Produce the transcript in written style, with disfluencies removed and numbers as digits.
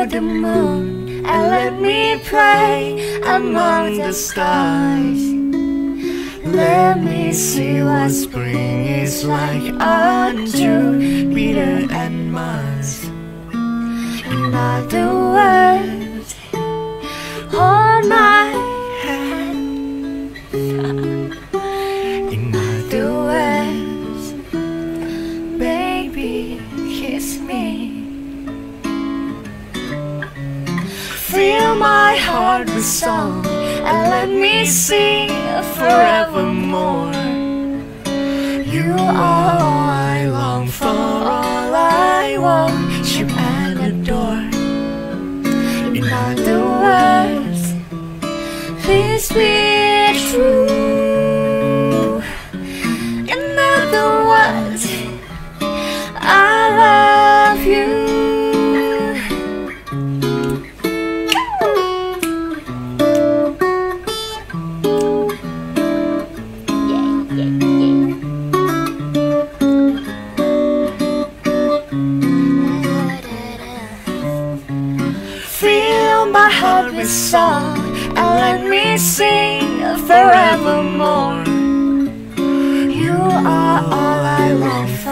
to the moon and let me pray among the stars. Let me see what spring is like on Jupiter, Peter and Mars. In other words, hold my hand. In other words, baby, kiss me. Fill my heart with song and let me sing forevermore. You are all I long for, all I worship and adore. In other words, please be true. In other words, I love you. My heart with song and let me sing forevermore. You are all I long for.